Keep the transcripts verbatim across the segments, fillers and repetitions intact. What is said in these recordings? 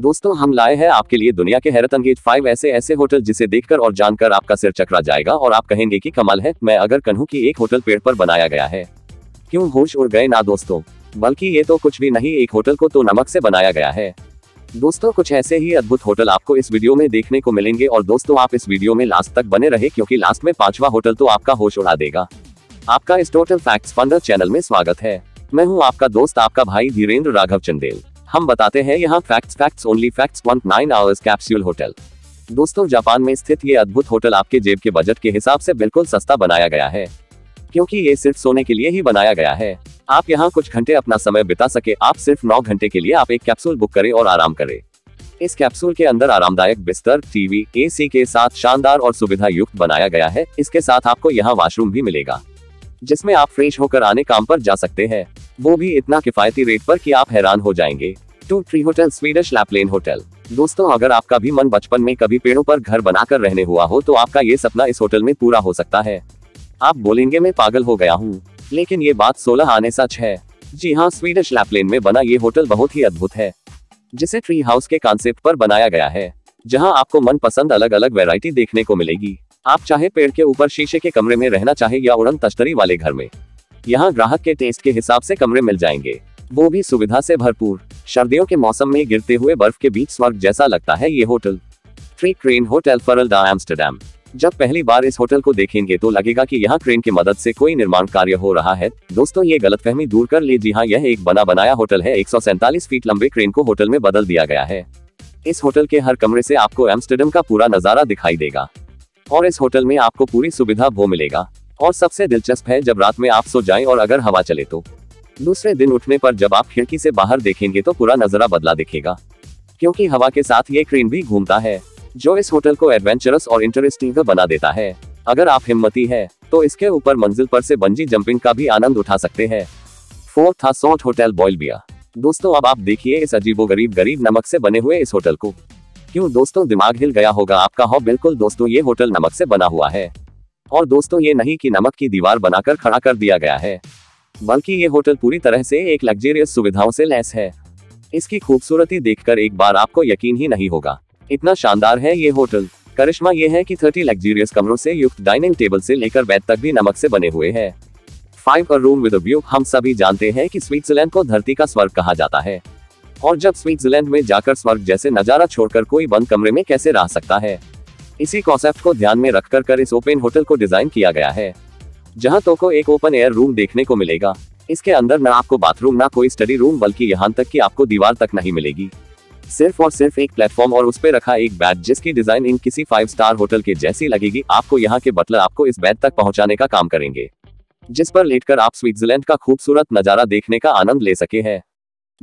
दोस्तों हम लाए हैं आपके लिए दुनिया के हैरतअंगेज फाइव ऐसे ऐसे होटल जिसे देखकर और जानकर आपका सिर चकरा जाएगा और आप कहेंगे कि कमाल है मैं अगर कहूं कि एक होटल पेड़ पर बनाया गया है। क्यों होश उड़ गए ना दोस्तों, बल्कि ये तो कुछ भी नहीं, एक होटल को तो नमक से बनाया गया है। दोस्तों कुछ ऐसे ही अद्भुत होटल आपको इस वीडियो में देखने को मिलेंगे और दोस्तों आप इस वीडियो में लास्ट तक बने रहे क्योंकि लास्ट में पांचवा होटल तो आपका होश उड़ा देगा। आपका इस टोटल फैक्ट्स फंडा चैनल में स्वागत है। मैं हूँ आपका दोस्त आपका भाई धीरेन्द्र राघव चंदेल। हम बताते हैं यहाँ facts facts only facts nineteen hours capsule hotel. दोस्तों जापान में स्थित ये अद्भुत होटल आपके जेब के बजट के हिसाब से बिल्कुल सस्ता बनाया गया है क्योंकि ये सिर्फ सोने के लिए ही बनाया गया है। आप यहाँ कुछ घंटे अपना समय बिता सके। आप सिर्फ नौ घंटे के लिए आप एक कैप्सूल बुक करें और आराम करें। इस कैप्सूल के अंदर आरामदायक बिस्तर, टीवी, एसी के साथ शानदार और सुविधा युक्त बनाया गया है। इसके साथ आपको यहाँ वॉशरूम भी मिलेगा जिसमें आप फ्रेश होकर आने काम पर जा सकते हैं, वो भी इतना किफायती रेट पर कि आप हैरान हो जाएंगे। Two tree hotel Swedish Lapland hotel. दोस्तों अगर आपका भी मन बचपन में कभी पेड़ों पर घर बनाकर रहने हुआ हो तो आपका ये सपना इस होटल में पूरा हो सकता है। आप बोलेंगे मैं पागल हो गया हूँ, लेकिन ये बात सोलह आने सच है। जी हाँ, स्वीडिश लैपलेन में बना ये होटल बहुत ही अद्भुत है जिसे ट्री हाउस के कॉन्सेप्ट पर बनाया गया है, जहाँ आपको मनपसंद अलग अलग वैरायटी देखने को मिलेगी। आप चाहे पेड़ के ऊपर शीशे के कमरे में रहना चाहे या उड़न तश्तरी वाले घर में, यहाँ ग्राहक के टेस्ट के हिसाब से कमरे मिल जाएंगे, वो भी सुविधा से भरपूर। सर्दियों के मौसम में गिरते हुए बर्फ के बीच स्वर्ग जैसा लगता है ये hotel. Three crane hotel Faralda Amsterdam. जब पहली बार इस होटल को देखेंगे तो लगेगा कि यहाँ क्रेन की मदद से कोई निर्माण कार्य हो रहा है। दोस्तों ये गलतफहमी दूर कर ली। जी हाँ, यह एक बना बनाया होटल है। एक सौ सैंतालीस फीट लंबे क्रेन को होटल में बदल दिया गया है। इस होटल के हर कमरे से आपको एम्स्टर्डम का पूरा नजारा दिखाई देगा और इस होटल में आपको पूरी सुविधा वो मिलेगा। और सबसे दिलचस्प है, जब रात में आप सो जाएं और अगर हवा चले तो दूसरे दिन उठने पर जब आप खिड़की से बाहर देखेंगे तो पूरा नजारा बदला दिखेगा क्योंकि हवा के साथ ये क्रेन भी घूमता है, जो इस होटल को एडवेंचरस और इंटरेस्टिंग बना देता है। अगर आप हिम्मती है तो इसके ऊपर मंजिल पर से बंजी जंपिंग का भी आनंद उठा सकते हैं। फोर्थ था सॉल्ट होटल बॉइलबिया। दोस्तों अब आप देखिए इस अजीबोगरीब गरीब नमक से बने हुए इस होटल को। क्यों दोस्तों दिमाग हिल गया होगा आपका? हो बिल्कुल दोस्तों, ये होटल नमक से बना हुआ है और दोस्तों ये नहीं कि नमक की दीवार बनाकर खड़ा कर दिया गया है, बल्कि ये होटल पूरी तरह से एक लग्जरियस सुविधाओं से लैस है। इसकी खूबसूरती देखकर एक बार आपको यकीन ही नहीं होगा, इतना शानदार है ये होटल। करिश्मा ये है कि तीस लग्जरियस कमरों से युक्त डाइनिंग टेबल से लेकर बेड तक भी नमक से बने हुए हैं। Five room with view. हम सभी जानते हैं कि स्विट्जरलैंड को धरती का स्वर्ग कहा जाता है और जब स्विट्जरलैंड में जाकर स्वर्ग जैसे नजारा छोड़कर कोई बंद कमरे में कैसे रह सकता है, इसी कॉन्सेप्ट को ध्यान में रखकर कर इस ओपन होटल को डिजाइन किया गया है, जहां तो को एक ओपन एयर रूम देखने को मिलेगा। इसके अंदर ना आपको बाथरूम ना कोई स्टडी रूम, बल्कि यहां तक कि आपको दीवार तक नहीं मिलेगी, सिर्फ और सिर्फ एक प्लेटफॉर्म और उस पर रखा एक बेड जिसकी डिजाइन इन किसी फाइव स्टार होटल के जैसी लगेगी। आपको यहाँ के बटलर आपको इस बेड तक पहुँचाने का काम करेंगे जिस पर लेटकर आप स्विट्जरलैंड का खूबसूरत नजारा देखने का आनंद ले सके है।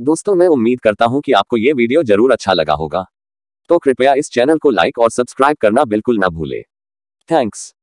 दोस्तों मैं उम्मीद करता हूँ कि आपको ये वीडियो जरूर अच्छा लगा होगा, तो कृपया इस चैनल को लाइक और सब्सक्राइब करना बिल्कुल ना भूले। थैंक्स।